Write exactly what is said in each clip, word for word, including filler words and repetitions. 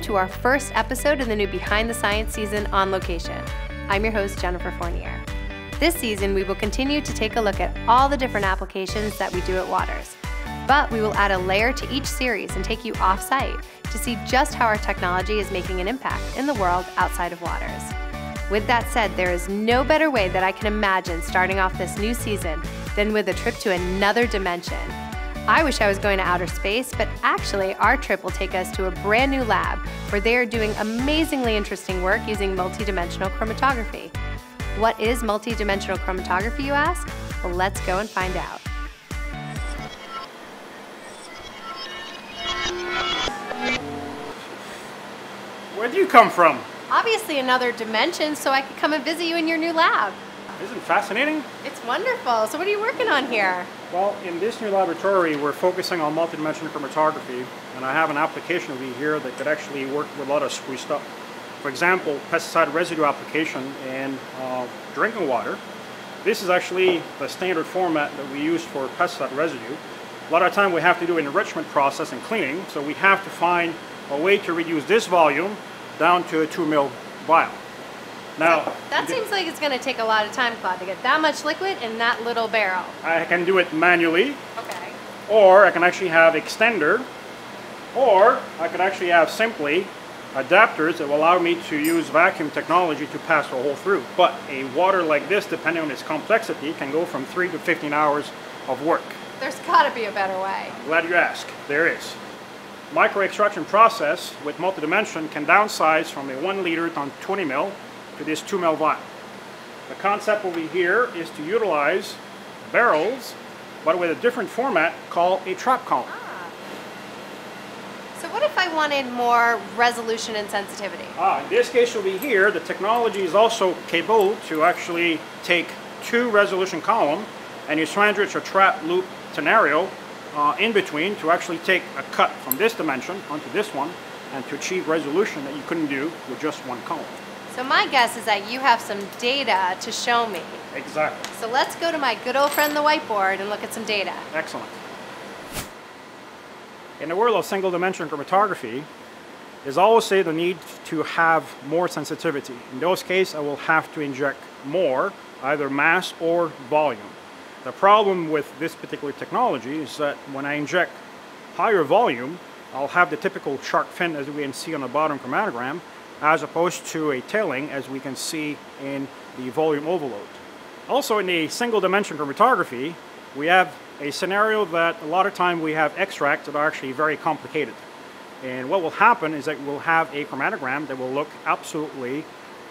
welcome to our first episode in the new Behind the Science season on location. I'm your host, Jennifer Fournier. This season, we will continue to take a look at all the different applications that we do at Waters, but we will add a layer to each series and take you off-site to see just how our technology is making an impact in the world outside of Waters. With that said, there is no better way that I can imagine starting off this new season than with a trip to another dimension. I wish I was going to outer space, but actually our trip will take us to a brand new lab where they are doing amazingly interesting work using multidimensional chromatography. What is multidimensional chromatography, you ask? Well, let's go and find out. Where do you come from? Obviously another dimension, so I could come and visit you in your new lab. Isn't it fascinating? It's wonderful. So what are you working on here? Well, in this new laboratory, we're focusing on multidimensional chromatography, and I have an application lead here that could actually work with a lot of spooky stuff. For example, pesticide residue application in uh, drinking water. This is actually the standard format that we use for pesticide residue. A lot of time we have to do an enrichment process and cleaning, so we have to find a way to reduce this volume down to a two mil vial. Now, so that seems like it's going to take a lot of time, Claude, to get that much liquid in that little barrel. I can do it manually. Okay. Or I can actually have extender, or I could actually have simply adapters that will allow me to use vacuum technology to pass the hole through. But a water like this, depending on its complexity, can go from three to fifteen hours of work. There's got to be a better way. I'm glad you asked. There is. Micro-extraction process with multidimension can downsize from a one liter ton twenty mil to this two mil vial. The concept over here is to utilize barrels, but with a different format called a trap column. Ah. So what if I wanted more resolution and sensitivity? Ah, in this case over here, the technology is also capable to actually take two resolution column and you sandwich a trap loop scenario Uh, in between to actually take a cut from this dimension onto this one and to achieve resolution that you couldn't do with just one column. So my guess is that you have some data to show me. Exactly. So let's go to my good old friend the whiteboard and look at some data. Excellent. In the world of single dimension chromatography, there's always say the need to have more sensitivity. In those cases, I will have to inject more, either mass or volume. The problem with this particular technology is that when I inject higher volume, I'll have the typical shark fin as we can see on the bottom chromatogram, as opposed to a tailing as we can see in the volume overload. Also in the single dimension chromatography, we have a scenario that a lot of time we have extracts that are actually very complicated. And what will happen is that we'll have a chromatogram that will look absolutely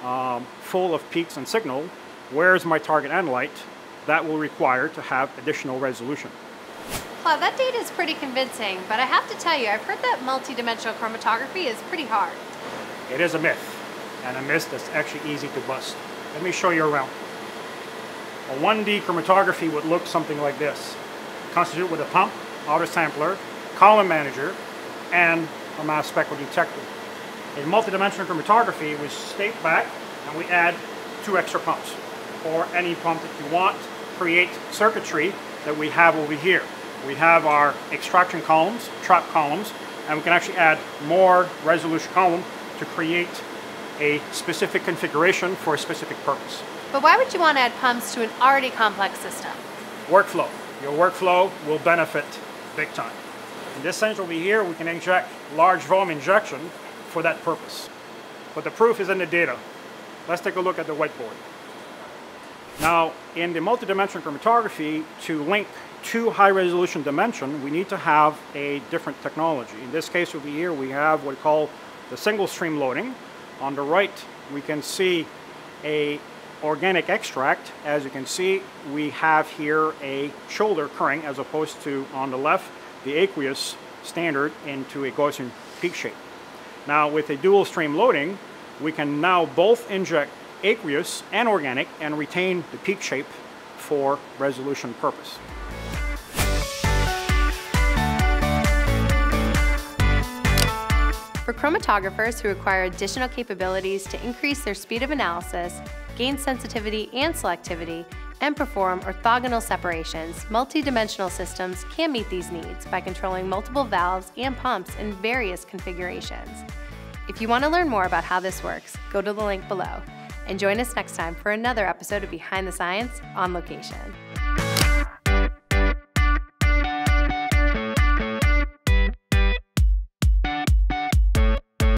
um, full of peaks and signal. Where's my target analyte? That will require to have additional resolution. Wow, that data is pretty convincing, but I have to tell you, I've heard that multidimensional chromatography is pretty hard. It is a myth, and a myth that's actually easy to bust. Let me show you around. A one D chromatography would look something like this. Constituted with a pump, auto sampler, column manager, and a mass spectral detector. In multidimensional chromatography, we step back and we add two extra pumps, or any pump that you want, create circuitry that we have over here. We have our extraction columns, trap columns, and we can actually add more resolution column to create a specific configuration for a specific purpose. But why would you want to add pumps to an already complex system? Workflow. Your workflow will benefit big time. In this sense over here, we can inject large volume injection for that purpose. But the proof is in the data. Let's take a look at the whiteboard. Now, in the multidimensional chromatography, to link two high-resolution dimensions, we need to have a different technology. In this case over here, we have what we call the single-stream loading. On the right, we can see an organic extract. As you can see, we have here a shoulder occurring, as opposed to, on the left, the aqueous standard into a Gaussian peak shape. Now, with a dual-stream loading, we can now both inject aqueous and organic and retain the peak shape for resolution purpose. For chromatographers who require additional capabilities to increase their speed of analysis, gain sensitivity and selectivity, and perform orthogonal separations, multidimensional systems can meet these needs by controlling multiple valves and pumps in various configurations. If you want to learn more about how this works, go to the link below and join us next time for another episode of Behind the Science on location.